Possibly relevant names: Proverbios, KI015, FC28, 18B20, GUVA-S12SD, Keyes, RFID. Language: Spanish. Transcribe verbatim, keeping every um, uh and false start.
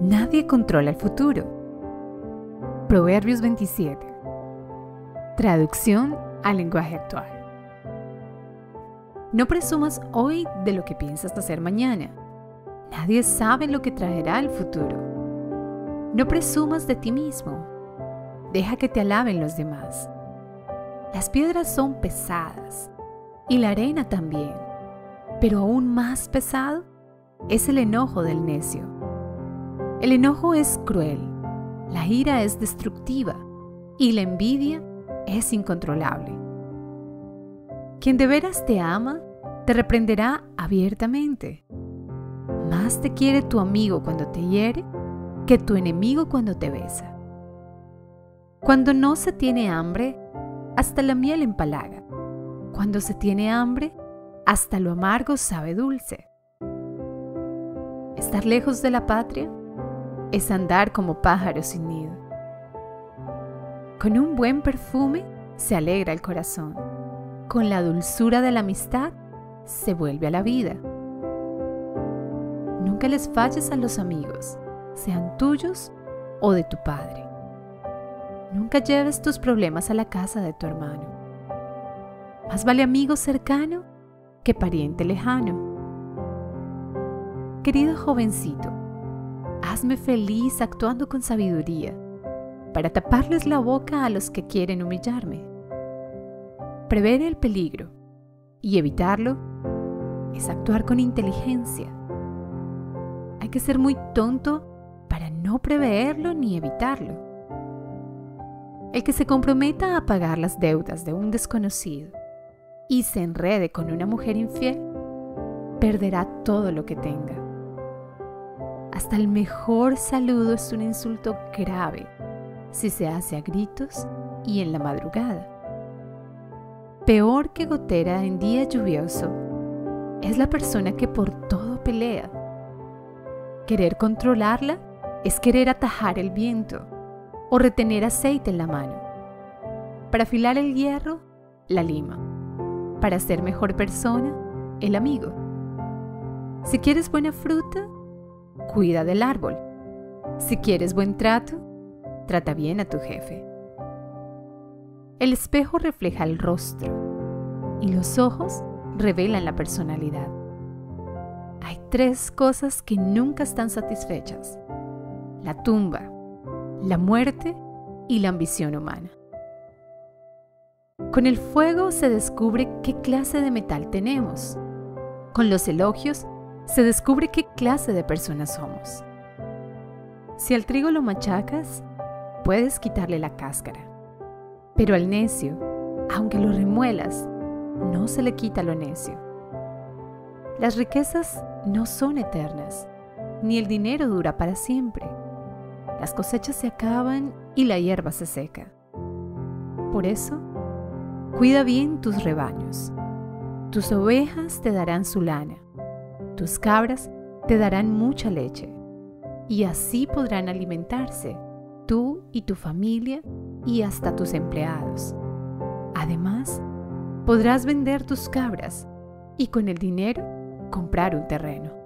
Nadie controla el futuro. Proverbios veintisiete. Traducción al lenguaje actual. No presumas hoy de lo que piensas hacer mañana. Nadie sabe lo que traerá el futuro. No presumas de ti mismo. Deja que te alaben los demás. Las piedras son pesadas, y la arena también, pero aún más pesado es el enojo del necio. El enojo es cruel, la ira es destructiva, y la envidia es incontrolable. Quien de veras te ama, te reprenderá abiertamente. Más te quiere tu amigo cuando te hiere, que tu enemigo cuando te besa. Cuando no se tiene hambre, hasta la miel empalaga. Cuando se tiene hambre, hasta lo amargo sabe dulce. Estar lejos de la patria es andar como pájaro sin nido. Con un buen perfume se alegra el corazón. Con la dulzura de la amistad se vuelve a la vida. Nunca les falles a los amigos, sean tuyos o de tu padre. Nunca lleves tus problemas a la casa de tu hermano. Más vale amigo cercano que pariente lejano. Querido jovencito, hazme feliz actuando con sabiduría, para taparles la boca a los que quieren humillarme. Prever el peligro y evitarlo es actuar con inteligencia. Hay que ser muy tonto para no preverlo ni evitarlo. El que se comprometa a pagar las deudas de un desconocido y se enrede con una mujer infiel, perderá todo lo que tenga. Hasta el mejor saludo es un insulto grave si se hace a gritos y en la madrugada. Peor que gotera en día lluvioso es la persona que por todo pelea. Querer controlarla es querer atajar el viento o retener aceite en la mano. Para afilar el hierro, la lima. Para ser mejor persona, el amigo. Si quieres buena fruta, cuida del árbol. Si quieres buen trato, trata bien a tu jefe. El espejo refleja el rostro y los ojos revelan la personalidad. Hay tres cosas que nunca están satisfechas: la tumba, la muerte y la ambición humana. Con el fuego se descubre qué clase de metal tenemos. Con los elogios se descubre qué clase de personas somos. Si al trigo lo machacas, puedes quitarle la cáscara. Pero al necio, aunque lo remuelas, no se le quita lo necio. Las riquezas no son eternas, ni el dinero dura para siempre. Las cosechas se acaban y la hierba se seca. Por eso, cuida bien tus rebaños. Tus ovejas te darán su lana, tus cabras te darán mucha leche, y así podrán alimentarse tú y tu familia y hasta tus empleados. Además, podrás vender tus cabras y con el dinero comprar un terreno.